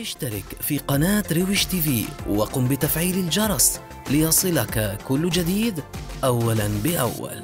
اشترك في قناة ريويش تيفي وقم بتفعيل الجرس ليصلك كل جديد أولاً بأول.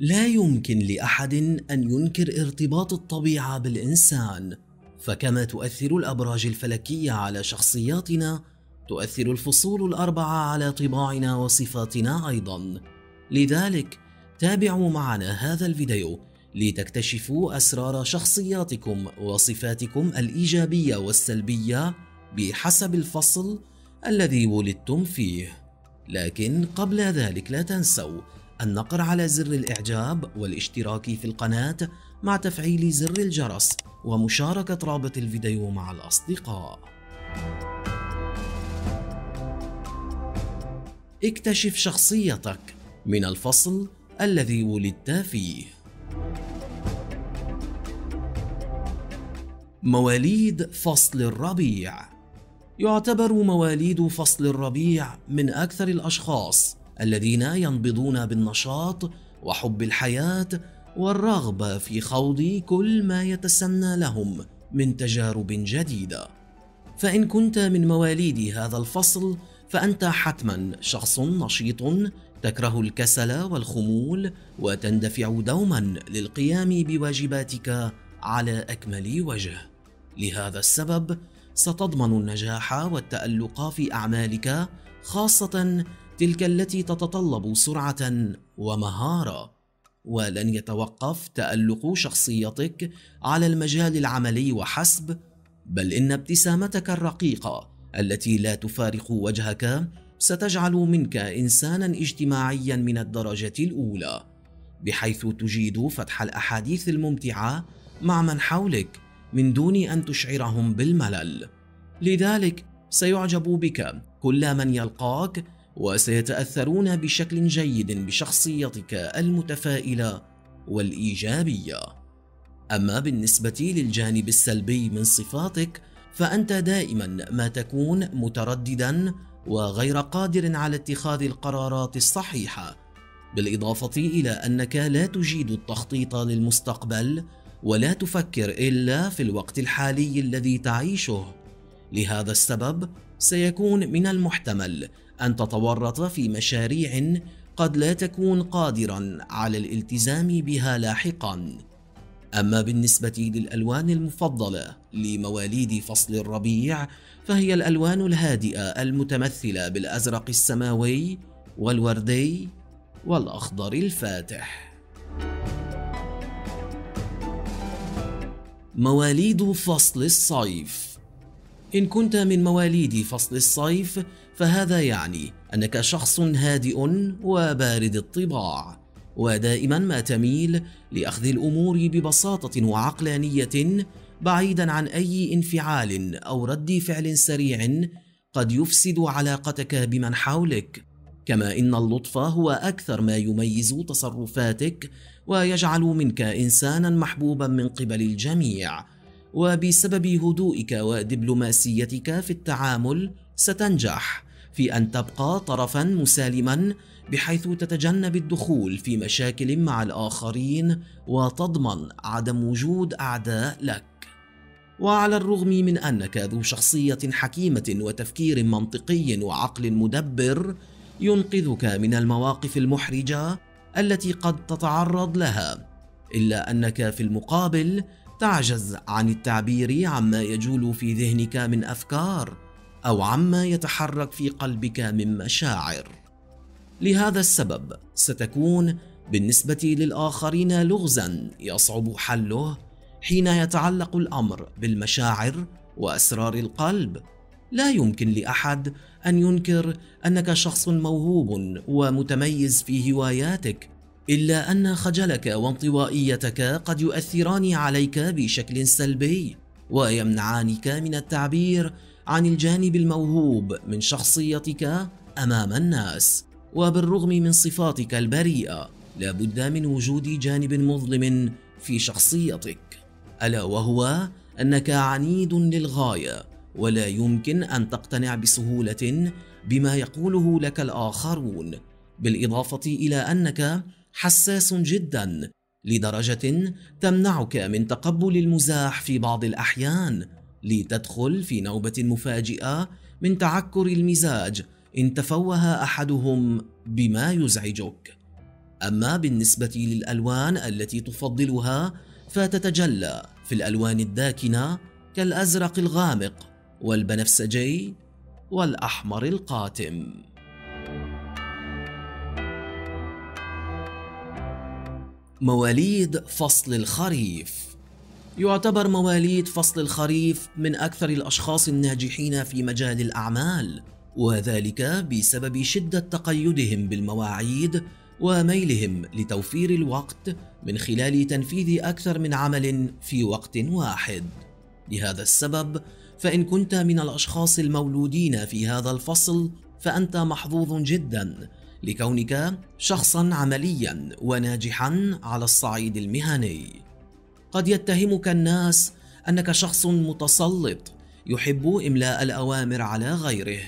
لا يمكن لأحد أن ينكر ارتباط الطبيعة بالإنسان، فكما تؤثر الأبراج الفلكية على شخصياتنا، تؤثر الفصول الأربعة على طباعنا وصفاتنا أيضا. لذلك تابعوا معنا هذا الفيديو لتكتشفوا أسرار شخصياتكم وصفاتكم الإيجابية والسلبية بحسب الفصل الذي ولدتم فيه. لكن قبل ذلك لا تنسوا النقر على زر الإعجاب والاشتراك في القناة مع تفعيل زر الجرس ومشاركة رابط الفيديو مع الأصدقاء. اكتشف شخصيتك من الفصل الذي ولدت فيه. مواليد فصل الربيع. يعتبر مواليد فصل الربيع من أكثر الأشخاص الذين ينبضون بالنشاط وحب الحياة والرغبة في خوض كل ما يتسنى لهم من تجارب جديدة. فإن كنت من مواليد هذا الفصل فأنت حتما شخص نشيط تكره الكسل والخمول وتندفع دوما للقيام بواجباتك على أكمل وجه. لهذا السبب ستضمن النجاح والتألق في أعمالك، خاصة تلك التي تتطلب سرعة ومهارة، ولن يتوقف تألق شخصيتك على المجال العملي وحسب، بل إن ابتسامتك الرقيقة التي لا تفارق وجهك ستجعل منك إنسانا اجتماعيا من الدرجة الأولى، بحيث تجيد فتح الأحاديث الممتعة مع من حولك من دون أن تشعرهم بالملل. لذلك سيعجب بك كل من يلقاك وسيتأثرون بشكل جيد بشخصيتك المتفائلة والإيجابية. أما بالنسبة للجانب السلبي من صفاتك فأنت دائما ما تكون مترددا وغير قادر على اتخاذ القرارات الصحيحة، بالإضافة إلى أنك لا تجيد التخطيط للمستقبل ولا تفكر إلا في الوقت الحالي الذي تعيشه. لهذا السبب سيكون من المحتمل أن تتورط في مشاريع قد لا تكون قادرا على الالتزام بها لاحقا. أما بالنسبة للألوان المفضلة لمواليد فصل الربيع فهي الألوان الهادئة المتمثلة بالأزرق السماوي والوردي والأخضر الفاتح. مواليد فصل الصيف. إن كنت من مواليد فصل الصيف فهذا يعني أنك شخص هادئ وبارد الطباع، ودائما ما تميل لأخذ الأمور ببساطة وعقلانية بعيدا عن أي انفعال أو رد فعل سريع قد يفسد علاقتك بمن حولك. كما إن اللطف هو أكثر ما يميز تصرفاتك ويجعل منك إنسانا محبوبا من قبل الجميع، وبسبب هدوئك ودبلوماسيتك في التعامل ستنجح في أن تبقى طرفا مسالما، بحيث تتجنب الدخول في مشاكل مع الآخرين وتضمن عدم وجود أعداء لك. وعلى الرغم من أنك ذو شخصية حكيمة وتفكير منطقي وعقل مدبر، ينقذك من المواقف المحرجة التي قد تتعرض لها، إلا أنك في المقابل تعجز عن التعبير عما يجول في ذهنك من أفكار أو عما يتحرك في قلبك من مشاعر. لهذا السبب ستكون بالنسبة للآخرين لغزا يصعب حله حين يتعلق الأمر بالمشاعر وأسرار القلب. لا يمكن لأحد أن ينكر أنك شخص موهوب ومتميز في هواياتك، إلا أن خجلك وانطوائيتك قد يؤثران عليك بشكل سلبي ويمنعانك من التعبير عن الجانب الموهوب من شخصيتك أمام الناس. وبالرغم من صفاتك البريئة لا بد من وجود جانب مظلم في شخصيتك، ألا وهو أنك عنيد للغاية ولا يمكن أن تقتنع بسهولة بما يقوله لك الآخرون، بالإضافة إلى أنك حساس جدا لدرجة تمنعك من تقبل المزاح في بعض الأحيان، لتدخل في نوبة مفاجئة من تعكر المزاج إن تفوه أحدهم بما يزعجك. أما بالنسبة للألوان التي تفضلها فتتجلى في الألوان الداكنة كالأزرق الغامق والبنفسجي والأحمر القاتم. مواليد فصل الخريف. يعتبر مواليد فصل الخريف من أكثر الأشخاص الناجحين في مجال الأعمال، وذلك بسبب شدة تقيدهم بالمواعيد وميلهم لتوفير الوقت من خلال تنفيذ أكثر من عمل في وقت واحد. لهذا السبب فإن كنت من الأشخاص المولودين في هذا الفصل فأنت محظوظ جدا لكونك شخصا عمليا وناجحا على الصعيد المهني. قد يتهمك الناس أنك شخص متسلط يحب إملاء الأوامر على غيره،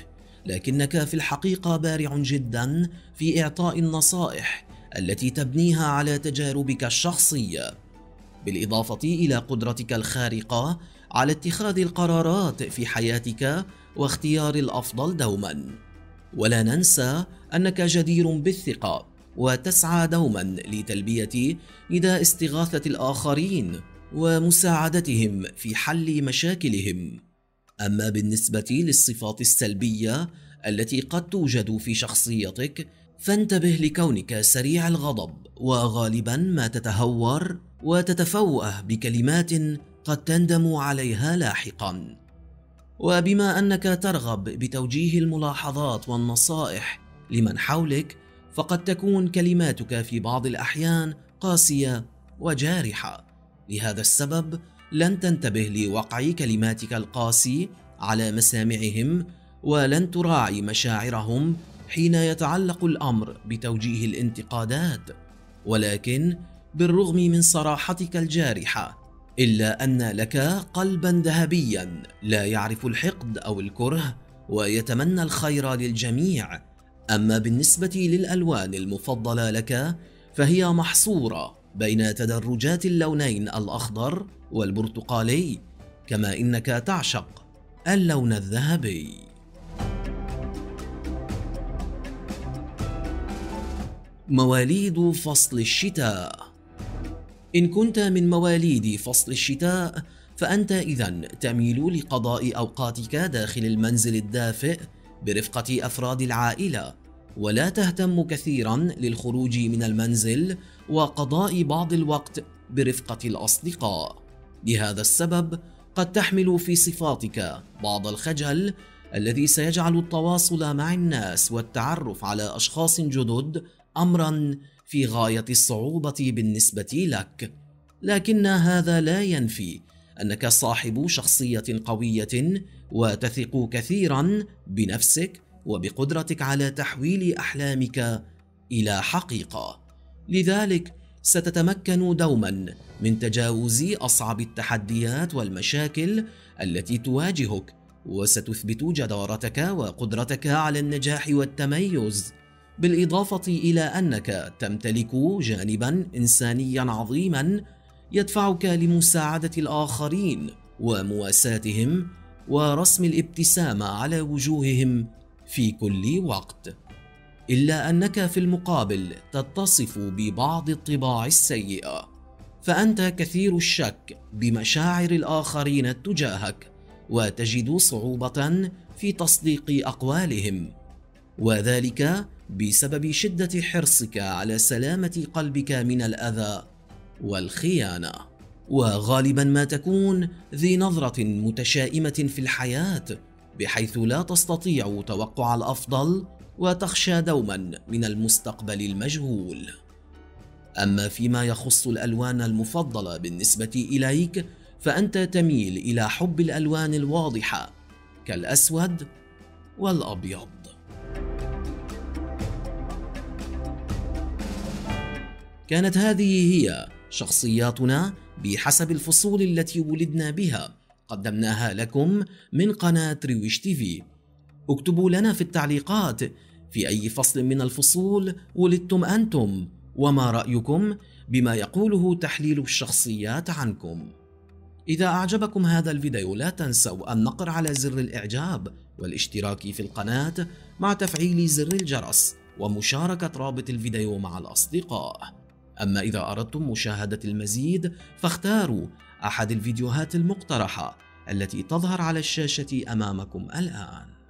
لكنك في الحقيقة بارع جدا في إعطاء النصائح التي تبنيها على تجاربك الشخصية، بالإضافة إلى قدرتك الخارقة على اتخاذ القرارات في حياتك واختيار الأفضل دوما. ولا ننسى أنك جدير بالثقة وتسعى دوما لتلبية نداء استغاثة الآخرين ومساعدتهم في حل مشاكلهم. أما بالنسبة للصفات السلبية التي قد توجد في شخصيتك فانتبه لكونك سريع الغضب، وغالبا ما تتهور وتتفوه بكلمات قد تندم عليها لاحقا. وبما أنك ترغب بتوجيه الملاحظات والنصائح لمن حولك فقد تكون كلماتك في بعض الأحيان قاسية وجارحة، لهذا السبب لن تنتبه لوقع كلماتك القاسي على مسامعهم ولن تراعي مشاعرهم حين يتعلق الأمر بتوجيه الانتقادات. ولكن بالرغم من صراحتك الجارحة إلا أن لك قلبا ذهبيا لا يعرف الحقد أو الكره ويتمنى الخير للجميع. أما بالنسبة للألوان المفضلة لك فهي محصورة بين تدرجات اللونين الأخضر والبرتقالي، كما إنك تعشق اللون الذهبي. مواليد فصل الشتاء. إن كنت من مواليد فصل الشتاء فأنت إذن تميل لقضاء أوقاتك داخل المنزل الدافئ برفقة أفراد العائلة، ولا تهتم كثيرا للخروج من المنزل وقضاء بعض الوقت برفقة الأصدقاء. لهذا السبب قد تحمل في صفاتك بعض الخجل الذي سيجعل التواصل مع الناس والتعرف على أشخاص جدد أمرا في غاية الصعوبة بالنسبة لك، لكن هذا لا ينفي أنك صاحب شخصية قوية وتثق كثيرا بنفسك وبقدرتك على تحويل أحلامك إلى حقيقة، لذلك ستتمكن دوما من تجاوز أصعب التحديات والمشاكل التي تواجهك، وستثبت جدارتك وقدرتك على النجاح والتميز، بالإضافة إلى أنك تمتلك جانبا إنسانيا عظيما يدفعك لمساعدة الآخرين ومواساتهم ورسم الابتسامة على وجوههم في كل وقت. إلا أنك في المقابل تتصف ببعض الطباع السيئة، فأنت كثير الشك بمشاعر الآخرين تجاهك وتجد صعوبة في تصديق أقوالهم، وذلك بسبب شدة حرصك على سلامة قلبك من الأذى والخيانة. وغالبا ما تكون ذي نظرة متشائمة في الحياة بحيث لا تستطيع توقع الأفضل وتخشى دوما من المستقبل المجهول. أما فيما يخص الألوان المفضلة بالنسبة إليك فأنت تميل إلى حب الألوان الواضحة كالأسود والأبيض. كانت هذه هي شخصياتنا بحسب الفصول التي ولدنا بها. قدمناها لكم من قناة ريويش تيفي. اكتبوا لنا في التعليقات في أي فصل من الفصول ولدتم أنتم، وما رأيكم بما يقوله تحليل الشخصيات عنكم. إذا أعجبكم هذا الفيديو لا تنسوا النقر على زر الإعجاب والاشتراك في القناة مع تفعيل زر الجرس ومشاركة رابط الفيديو مع الأصدقاء. أما إذا أردتم مشاهدة المزيد فاختاروا أحد الفيديوهات المقترحة التي تظهر على الشاشة أمامكم الآن.